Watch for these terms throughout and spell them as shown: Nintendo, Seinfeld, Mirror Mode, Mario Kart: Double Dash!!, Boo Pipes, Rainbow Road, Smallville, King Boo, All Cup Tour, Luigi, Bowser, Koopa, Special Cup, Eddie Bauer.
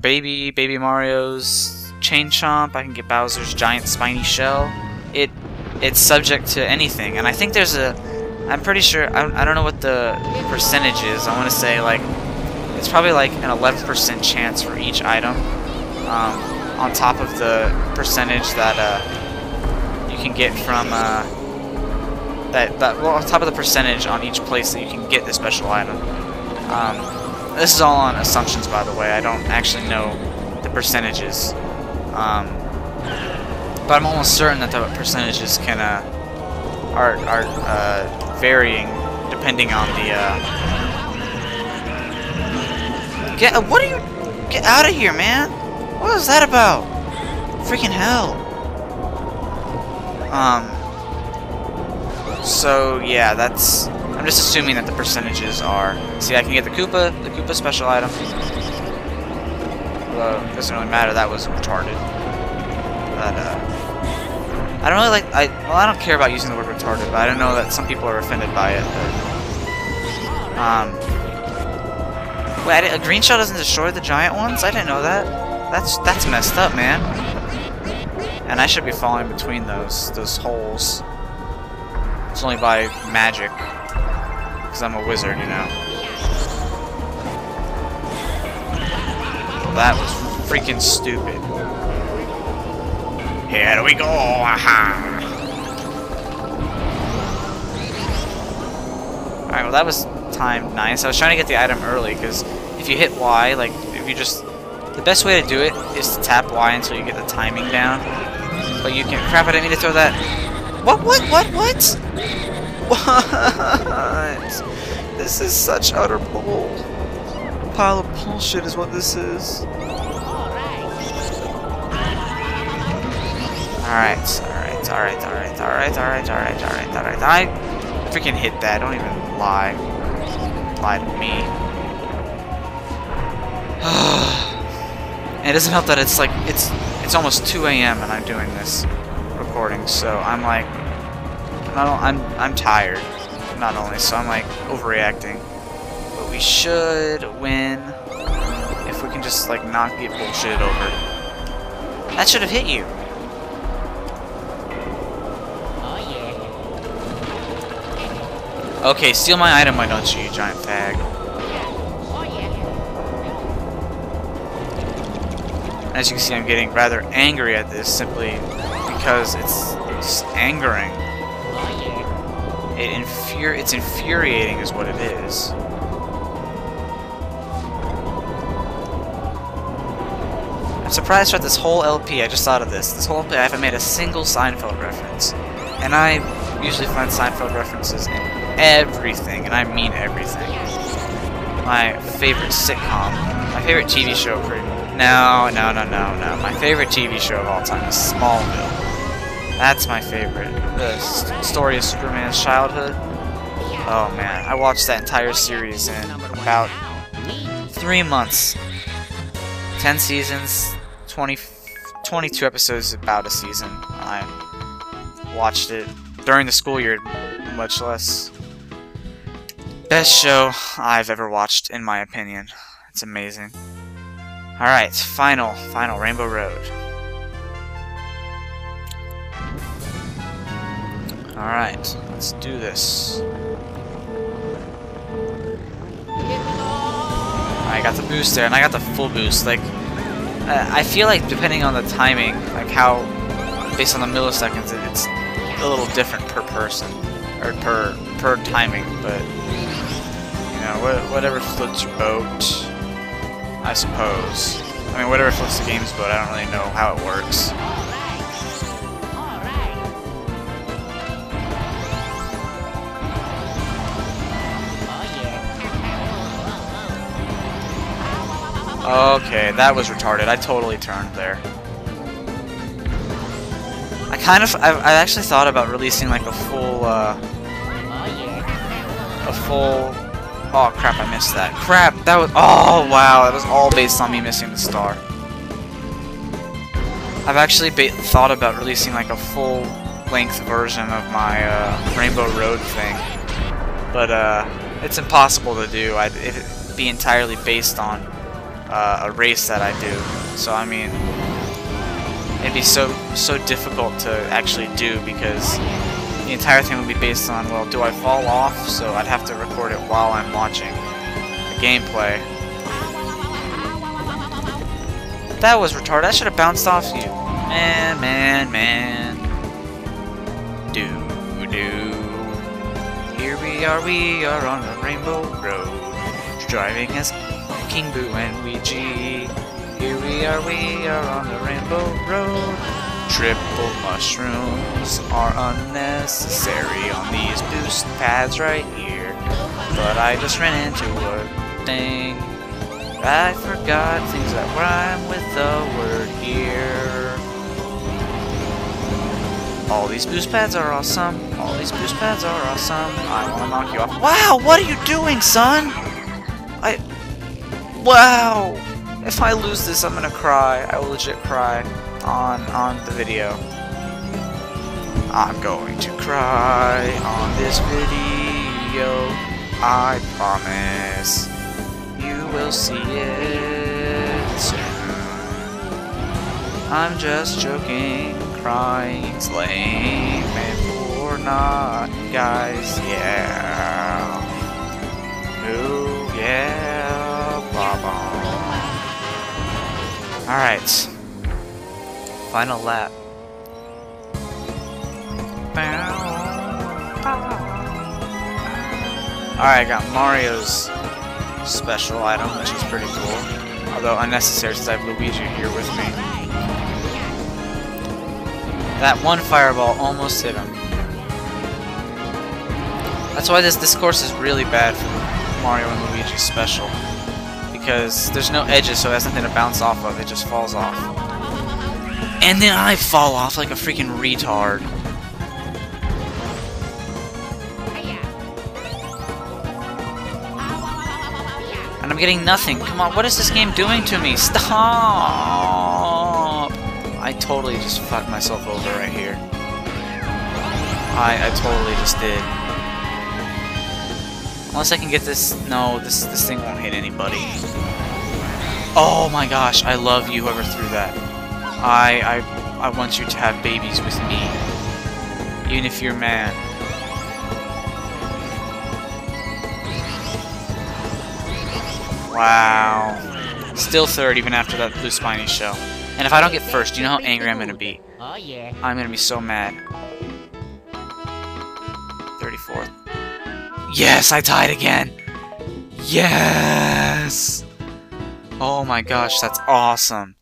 Baby Mario's Chain Chomp. I can get Bowser's giant spiny shell. It's subject to anything, and I think there's a... I'm pretty sure... I don't know what the percentage is. I want to say, like, it's probably like an 11% chance for each item, on top of the percentage that you can get from... well, on top of the percentage on each place that you can get the special item. This is all on assumptions, by the way. I don't actually know the percentages. But I'm almost certain that the percentages can are varying depending on the... What are you... Get out of here, man! What was that about? Freaking hell! So, yeah, that's... I'm just assuming that the percentages are... See, I can get the Koopa special item. Well, it doesn't really matter, that was retarded. But, I don't really like... well, I don't care about using the word retarded, but I don't know that some people are offended by it. But, wait, a green shell doesn't destroy the giant ones? I didn't know that. That's messed up, man. And I should be falling between those holes. It's only by magic, because I'm a wizard, you know. Well, that was freaking stupid. Here we go! Aha! Alright, well that was timed nice. I was trying to get the item early, because if you hit Y, like, if you just... The best way to do it is to tap Y until you get the timing down. But you can... Crap, I didn't mean to throw that... What? What? This is such utter bull. A pile of bullshit is what this is. Alright. I freaking hit that. Don't even lie. Lie to me. It doesn't help that it's like, it's almost 2 a.m. and I'm doing this. Recording, so I'm like, I'm tired. Not only, so I'm like overreacting. But we should win if we can just like not get bullshitted over. That should have hit you. Oh yeah. Okay, steal my item, why don't you, giant fag? As you can see, I'm getting rather angry at this simply. Because it's angering. It's infuriating is what it is. I'm surprised throughout this whole LP, I just thought of this. This whole LP, I haven't made a single Seinfeld reference. And I usually find Seinfeld references in everything, and I mean everything. My favorite sitcom, my favorite TV show, no. My favorite TV show of all time is Smallville. That's my favorite. The story of Superman's childhood. Oh man, I watched that entire series in about 3 months. 10 seasons, 22 episodes, about a season. I watched it during the school year, much less. Best show I've ever watched, in my opinion. It's amazing. Alright, final Rainbow Road. Alright, let's do this. I got the boost there, and I got the full boost. Like, I feel like depending on the timing, like how, based on the milliseconds, it's a little different per person, or per timing, but, you know, whatever floats your boat, I suppose. I mean, whatever floats the game's boat, I don't really know how it works. Okay, that was retarded. I totally turned there. I actually thought about releasing like a full, oh crap, I missed that. Crap, that was, oh wow, that was all based on me missing the star. I've actually thought about releasing like a full length version of my, Rainbow Road thing. But, it's impossible to do. It'd be entirely based on a race that I do. So I mean, it'd be so difficult to actually do, because the entire thing would be based on, well, do I fall off? So I'd have to record it while I'm watching the gameplay. That was retarded. I should have bounced off you. Man. Do. Here we are on the Rainbow Road, driving as King Boo and Ouija. Here we are on the Rainbow Road. Triple mushrooms are unnecessary on these boost pads right here. But I just ran into a thing. I forgot things that rhyme with the word here. All these boost pads are awesome. All these boost pads are awesome. I wanna knock you off. Wow, what are you doing, son? Wow! If I lose this, I'm gonna cry. I will legit cry on the video. I'm going to cry on this video. I promise. You will see it soon. I'm just joking. Crying's lame, and we're not, guys. Yeah. Ooh, yeah. Ba-ba. Alright. Final lap. Alright, I got Mario's special item, which is pretty cool, although unnecessary since I have Luigi here with me. That one fireball almost hit him. That's why this course is really bad for Mario and Luigi's special, because there's no edges, so it has nothing to bounce off of. It just falls off, and then I fall off like a freaking retard. And I'm getting nothing. Come on, what is this game doing to me? Stop! I totally just fucked myself over right here. I totally just did. Unless I can get this... No, this thing won't hit anybody. Oh my gosh, I love you, whoever threw that. I want you to have babies with me. Even if you're a man. Wow. Still third even after that blue spiny shell. And if I don't get first, you know how angry I'm gonna be. Oh yeah. I'm gonna be so mad. 34th. Yes, I tied again! Yes! Oh my gosh, that's awesome.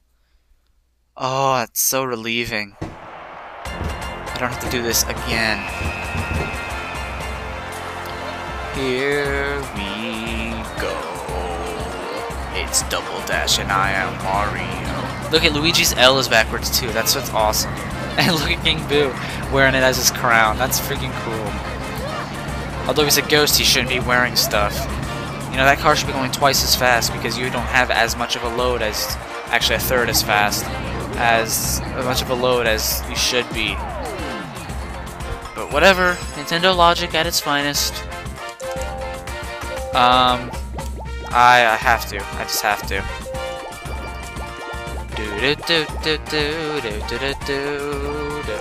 Oh, that's so relieving. I don't have to do this again. Here we go. It's Double Dash and I am Mario. Look at Luigi's L is backwards too, that's what's awesome. And look at King Boo wearing it as his crown, that's freaking cool. Although he's a ghost, he shouldn't be wearing stuff. You know, that car should be going twice as fast, because you don't have as much of a load as, actually a third as fast, as much of a load as you should be. But whatever, Nintendo logic at its finest. I have to. I just have to.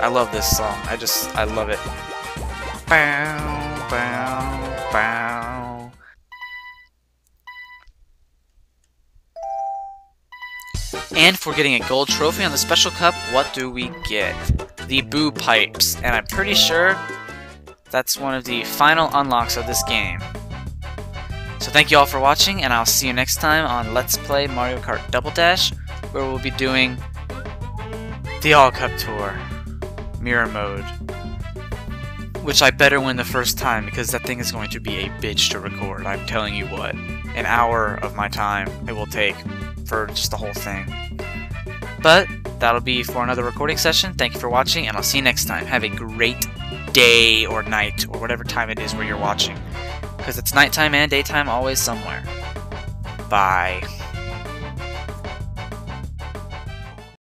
I love this song. I love it. Bow, bow, bow. And for getting a gold trophy on the Special Cup, what do we get? The Boo Pipes. And I'm pretty sure that's one of the final unlocks of this game. So thank you all for watching, and I'll see you next time on Let's Play Mario Kart Double Dash, where we'll be doing the All Cup Tour, Mirror Mode, which I better win the first time, because that thing is going to be a bitch to record, I'm telling you what. An hour of my time it will take for just the whole thing. But that'll be for another recording session. Thank you for watching, and I'll see you next time. Have a great day or night or whatever time it is where you're watching. Because it's nighttime and daytime always somewhere. Bye.